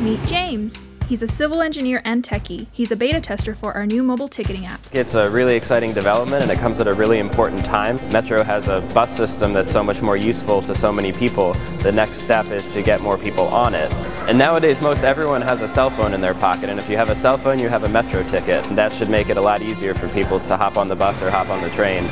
Meet James. He's a civil engineer and techie. He's a beta tester for our new mobile ticketing app. It's a really exciting development, and it comes at a really important time. Metro has a bus system that's so much more useful to so many people. The next step is to get more people on it. And nowadays, most everyone has a cell phone in their pocket, and if you have a cell phone, you have a Metro ticket. That should make it a lot easier for people to hop on the bus or hop on the train.